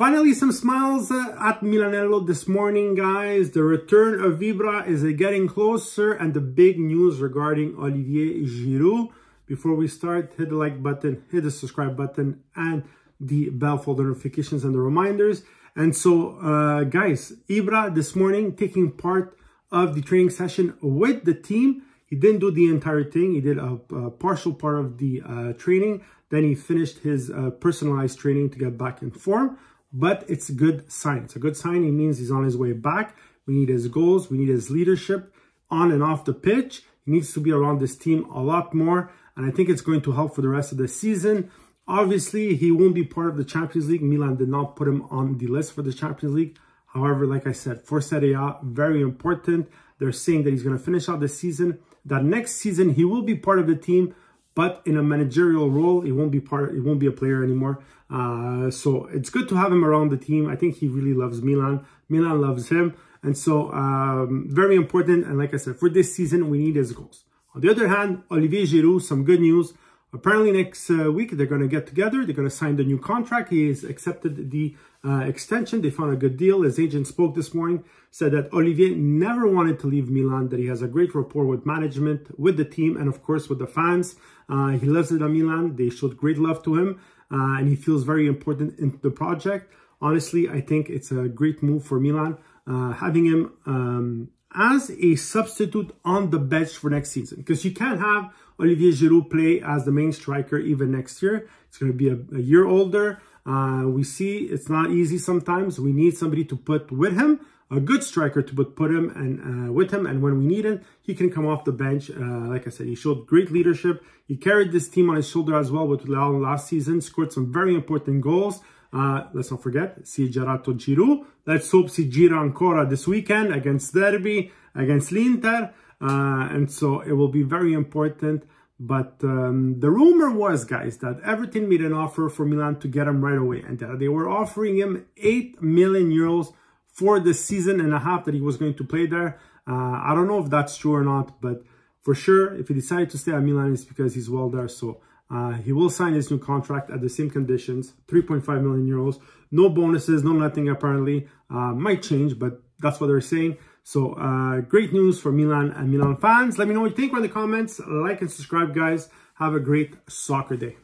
Finally, some smiles at Milanello this morning, guys. The return of Ibra is getting closer, and the big news regarding Olivier Giroud. Before we start, hit the like button, hit the subscribe button, and the bell for the notifications and the reminders. And so, guys, Ibra this morning taking part of the training session with the team. He didn't do the entire thing. He did a partial part of the training. Then he finished his personalized training to get back in form. But it's a good sign. It's a good sign. It means he's on his way back. We need his goals. We need his leadership on and off the pitch. He needs to be around this team a lot more. And I think it's going to help for the rest of the season. Obviously, he won't be part of the Champions League. Milan did not put him on the list for the Champions League. However, like I said, for Serie A, very important. They're saying that he's going to finish out the season. That next season, he will be part of the team, but in a managerial role. He won't be part. He won't be a player anymore. So it's good to have him around the team. I think he really loves Milan. Milan loves him. And so, very important. And like I said, for this season, we need his goals. On the other hand, Olivier Giroud, some good news. Apparently next week, they're going to get together. They're going to sign the new contract. He has accepted the extension. They found a good deal. His agent spoke this morning, said that Olivier never wanted to leave Milan, that he has a great rapport with management, with the team, and of course with the fans. He loves it at Milan. They showed great love to him, and he feels very important in the project. Honestly, I think it's a great move for Milan. Having him as a substitute on the bench for next season, because you can't have Olivier Giroud play as the main striker even next year. It's going to be a year older. We see it's not easy sometimes. We need somebody to put with him, a good striker to put him and with him. And when we need him, he can come off the bench. Like I said, he showed great leadership. He carried this team on his shoulder as well with Leon last season, scored some very important goals. Let's not forget, si è girato Giroud. Let's hope si gira ancora this weekend against Derby, against l'Inter. And so it will be very important. But the rumor was, guys, that Everton made an offer for Milan to get him right away. And they were offering him €8 million for the season and a half that he was going to play there. I don't know if that's true or not, but for sure, if he decided to stay at Milan, it's because he's well there. So he will sign his new contract at the same conditions, €3.5 million, no bonuses, no nothing apparently. Might change, but that's what they're saying. So great news for Milan and Milan fans. Let me know what you think in the comments. Like and subscribe, guys. Have a great soccer day.